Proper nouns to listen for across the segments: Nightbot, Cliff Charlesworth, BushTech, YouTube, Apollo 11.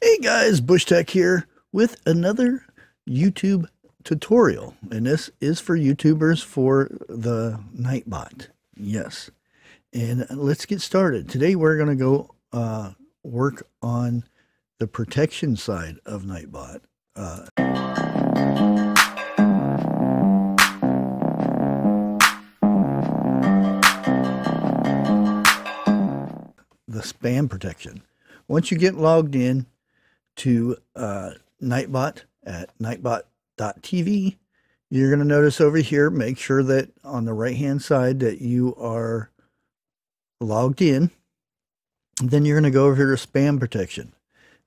Hey guys, BushTech here with another YouTube tutorial, and this is for YouTubers for the Nightbot. Yes, and let's get started. Today we're going to go work on the protection side of Nightbot. The spam protection. Once you get logged in to Nightbot at nightbot.tv, you're going to notice over here, make sure that on the right hand side that you are logged in. Then you're going to go over here to spam protection.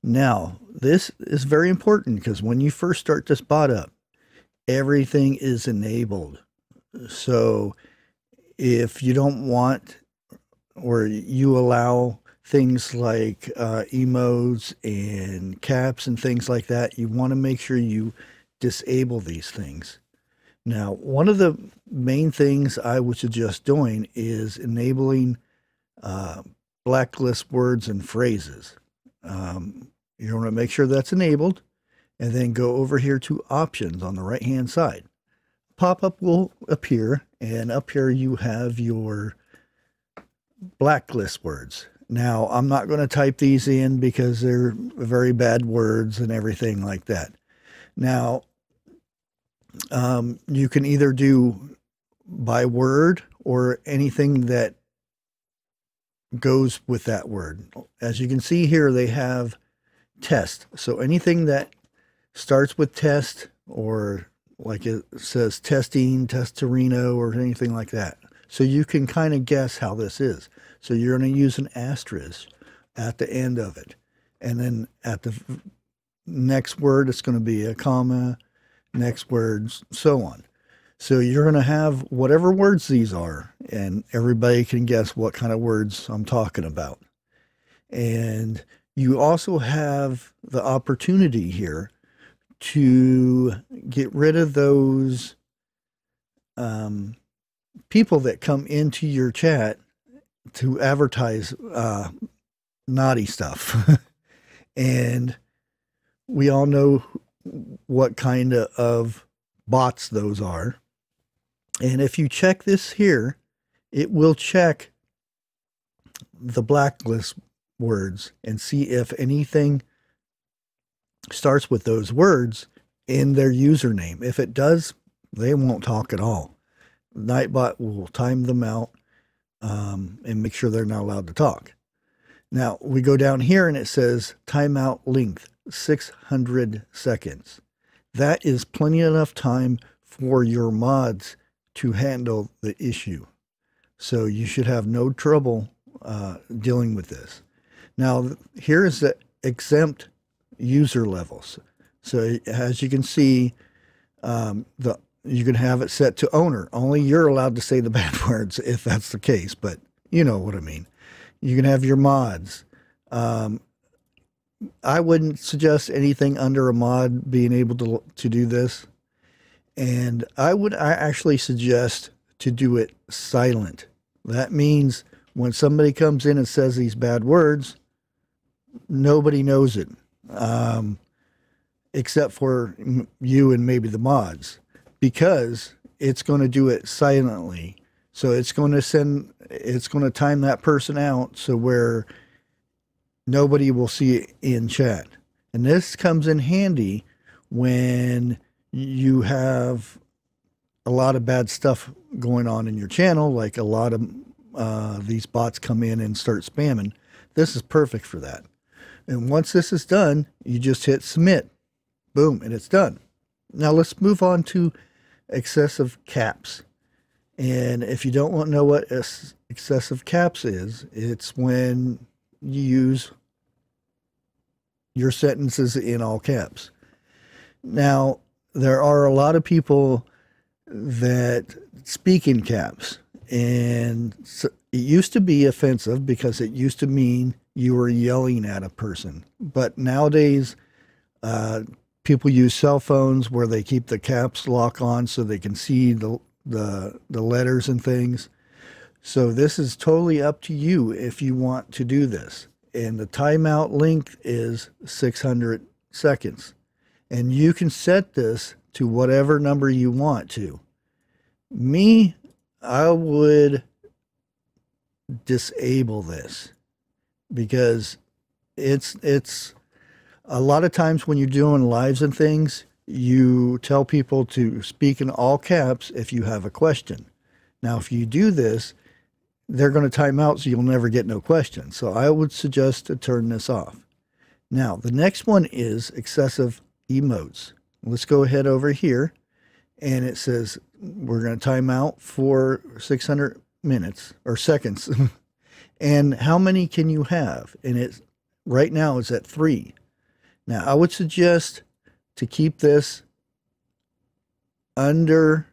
Now this is very important because when you first start this bot up, everything is enabled. So if you don't want or you allow things like emotes and caps and things like that, you want to make sure you disable these things. Now, one of the main things I would suggest doing is enabling blacklist words and phrases. You want to make sure that's enabled, and then go over here to options on the right hand side. Pop-up will appear, and up here you have your blacklist words. Now, I'm not going to type these in because they're very bad words and everything like that. Now, you can either do by word or anything that goes with that word. As you can see here, they have test. So anything that starts with test, or like it says testing, testarino, or anything like that. So you can kind of guess how this is. So you're going to use an asterisk at the end of it. And then at the next word, it's going to be a comma, next words, so on. So you're going to have whatever words these are, and everybody can guess what kind of words I'm talking about. And you also have the opportunity here to get rid of those people that come into your chat to advertise naughty stuff. And we all know what kind of bots those are. And if you check this here, it will check the blacklist words and see if anything starts with those words in their username. If it does, they won't talk at all. Nightbot will time them out and make sure they're not allowed to talk. Now we go down here and it says timeout length 600 seconds. That is plenty enough time for your mods to handle the issue. So you should have no trouble dealing with this. Now here is the exempt user levels. So as you can see, you can have it set to owner. Only you're allowed to say the bad words if that's the case, but you know what I mean. You can have your mods. I wouldn't suggest anything under a mod being able to do this. And I actually suggest to do it silent. That means when somebody comes in and says these bad words, nobody knows it, except for you and maybe the mods, because it's going to do it silently. So it's going to time that person out so where nobody will see it in chat. And this comes in handy when you have a lot of bad stuff going on in your channel, like a lot of these bots come in and start spamming. This is perfect for that. And once this is done, you just hit submit, boom, and it's done. Now let's move on to excessive caps. And if you don't want to know what excessive caps is, it's when you use your sentences in all caps. Now, there are a lot of people that speak in caps, and it used to be offensive because it used to mean you were yelling at a person. But nowadays, people use cell phones where they keep the caps lock on so they can see the letters and things. So this is totally up to you if you want to do this. and the timeout length is 600 seconds. And you can set this to whatever number you want to. Me, I would disable this because it's a lot of times when you're doing lives and things, you tell people to speak in all caps if you have a question. Now, if you do this, they're going to time out, so you'll never get no question. So I would suggest to turn this off. Now, the next one is excessive emotes. Let's go ahead over here, and it says we're going to time out for 600 minutes or seconds. And how many can you have? And it's right now it's at 3. Now, I would suggest to keep this under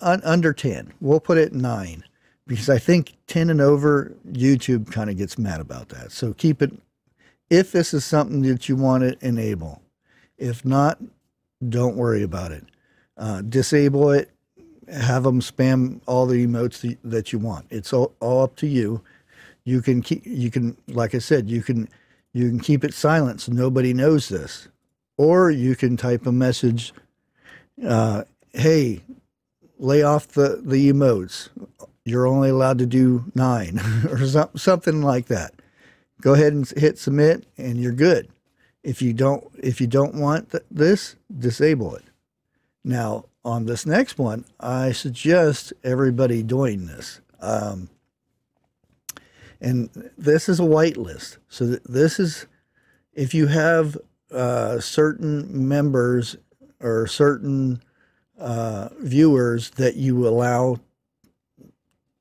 under 10. We'll put it 9 because I think 10 and over, YouTube kind of gets mad about that. So keep it, if this is something that you want to enable. If not, don't worry about it. Disable it. Have them spam all the emotes that you want. It's all up to you. You can keep, like I said, you can keep it silent so nobody knows this. Or you can type a message, hey, lay off the emotes. You're only allowed to do 9 or something like that. Go ahead and hit submit and you're good. If you don't want this, disable it. Now, on this next one, I suggest everybody doing this. And this is a whitelist. So this is, if you have certain members or certain viewers that you allow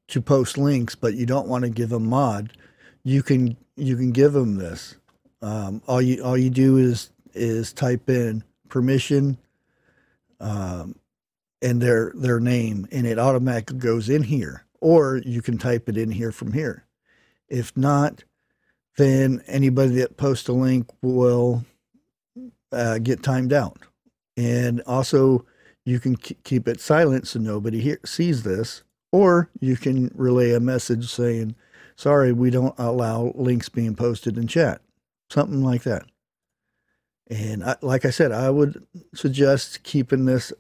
to post links, but you don't want to give them mod, you can give them this. All you do is type in permission and their name, and it automatically goes in here. Or you can type it in here from here. If not, then anybody that posts a link will get timed out. And also, you can keep it silent so nobody sees this. Or you can relay a message saying, sorry, we don't allow links being posted in chat. Something like that. And like I said, I would suggest keeping this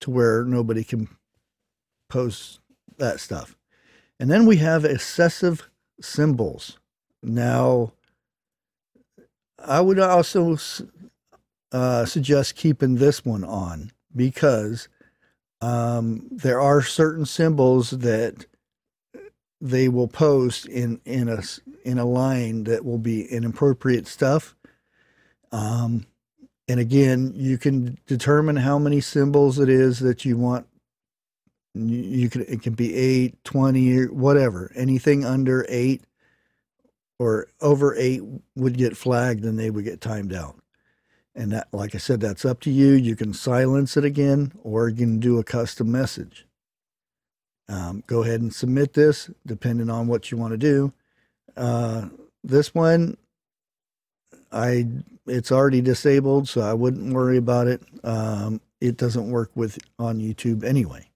to where nobody can post that stuff. And then we have excessive symbols. Now, I would also suggest keeping this one on because there are certain symbols that they will post in a line that will be inappropriate stuff. And again, you can determine how many symbols it is that you want. It can be 8, 20, whatever. Anything under 8 or over 8 would get flagged and they would get timed out. And that, like I said, that's up to you. You can silence it again, or you can do a custom message. Go ahead and submit this, depending on what you want to do. This one, it's already disabled, so I wouldn't worry about it. It doesn't work on YouTube anyway.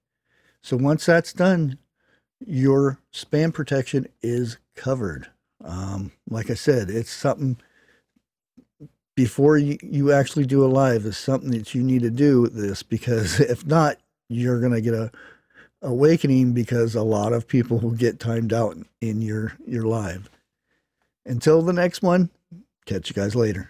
So once that's done, your spam protection is covered. Like I said, it's something before you actually do a live is something that you need to do with this, because if not, you're going to get a awakening because a lot of people will get timed out in your live. Until the next one, catch you guys later.